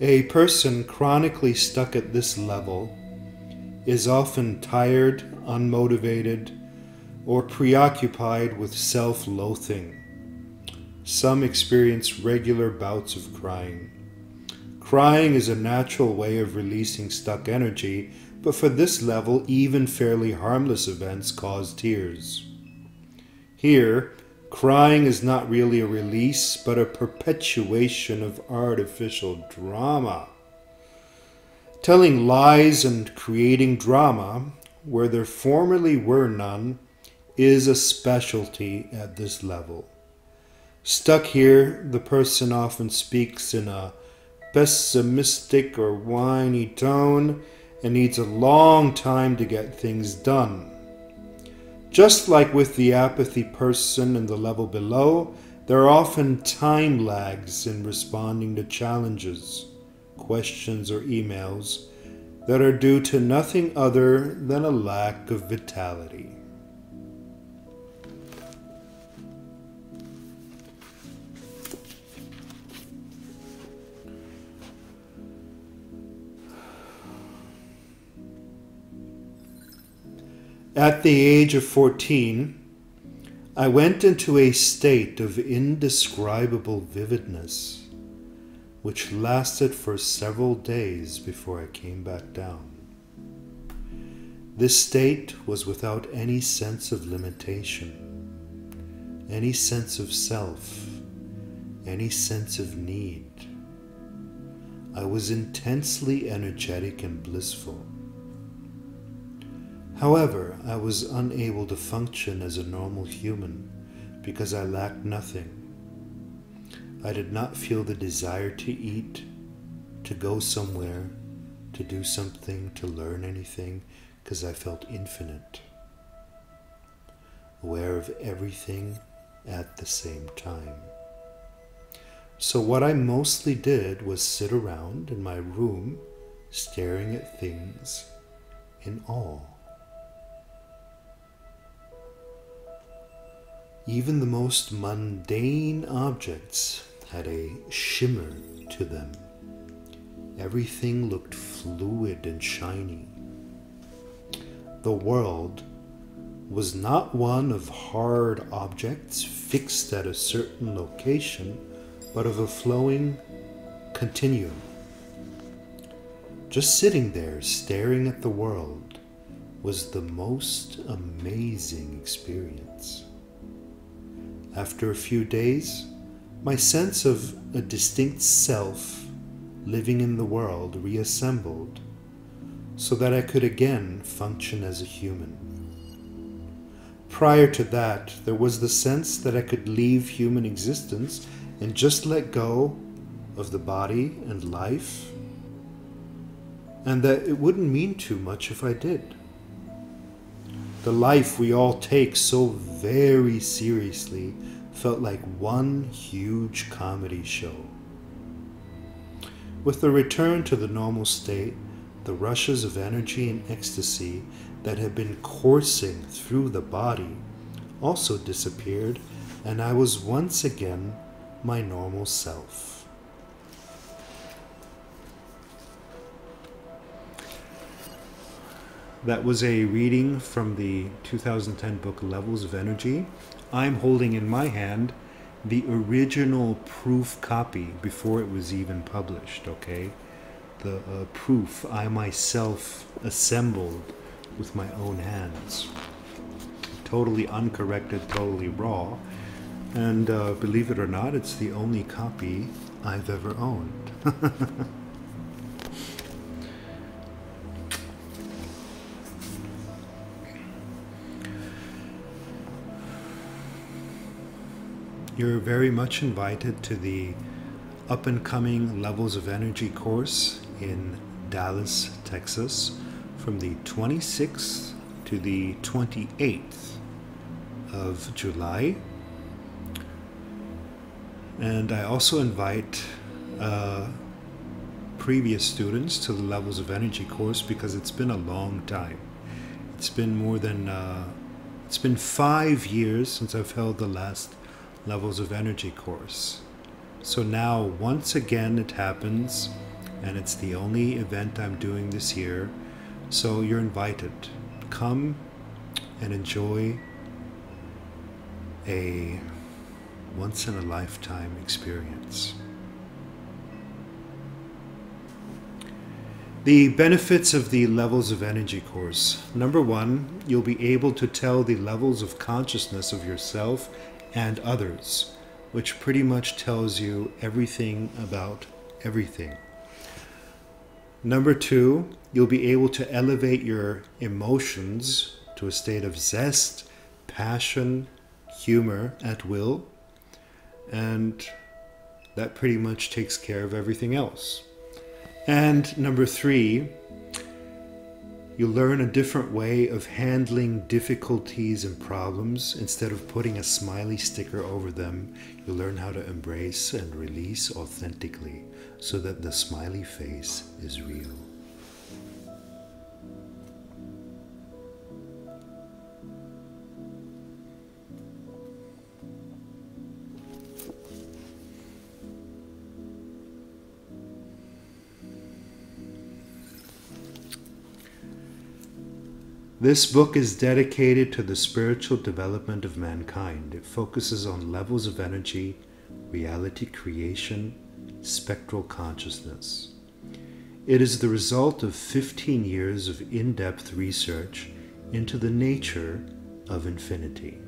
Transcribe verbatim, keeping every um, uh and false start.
A person chronically stuck at this level is often tired, unmotivated, or preoccupied with self-loathing. Some experience regular bouts of crying. Crying is a natural way of releasing stuck energy, but for this level, even fairly harmless events cause tears. Here, crying is not really a release, but a perpetuation of artificial drama. Telling lies and creating drama, where there formerly were none, is a specialty at this level. Stuck here, the person often speaks in a pessimistic or whiny tone and needs a long time to get things done. Just like with the apathy person in the level below, there are often time lags in responding to challenges, questions, or emails that are due to nothing other than a lack of vitality. At the age of fourteen, I went into a state of indescribable vividness, which lasted for several days before I came back down. This state was without any sense of limitation, any sense of self, any sense of need. I was intensely energetic and blissful. However, I was unable to function as a normal human because I lacked nothing. I did not feel the desire to eat, to go somewhere, to do something, to learn anything, because I felt infinite, aware of everything at the same time. So what I mostly did was sit around in my room, staring at things in awe. Even the most mundane objects had a shimmer to them. Everything looked fluid and shiny. The world was not one of hard objects fixed at a certain location, but of a flowing continuum. Just sitting there staring at the world was the most amazing experience. After a few days, my sense of a distinct self living in the world reassembled so that I could again function as a human. Prior to that, there was the sense that I could leave human existence and just let go of the body and life, and that it wouldn't mean too much if I did. The life we all take so very seriously felt like one huge comedy show. With the return to the normal state, the rushes of energy and ecstasy that had been coursing through the body also disappeared, and I was once again my normal self. That was a reading from the two thousand ten book Levels of Energy. I'm holding in my hand the original proof copy before it was even published, okay? The uh, proof I myself assembled with my own hands. Totally uncorrected, totally raw. And uh, believe it or not, it's the only copy I've ever owned. You're very much invited to the up-and-coming Levels of Energy course in Dallas, Texas, from the twenty-sixth to the twenty-eighth of July. And I also invite uh, previous students to the Levels of Energy course because it's been a long time. It's been more than, uh, it's been five years since I've held the last Levels of Energy course. So now, once again, it happens and it's the only event I'm doing this year, so you're invited. Come and enjoy a once-in-a-lifetime experience. The benefits of the Levels of Energy course. Number one, you'll be able to tell the levels of consciousness of yourself and others, which pretty much tells you everything about everything. Number two, you'll be able to elevate your emotions to a state of zest, passion, humor at will, and that pretty much takes care of everything else. And number three, you learn a different way of handling difficulties and problems. Instead of putting a smiley sticker over them, you learn how to embrace and release authentically so that the smiley face is real. This book is dedicated to the spiritual development of mankind. It focuses on levels of energy, reality creation, spectral consciousness. It is the result of fifteen years of in-depth research into the nature of infinity.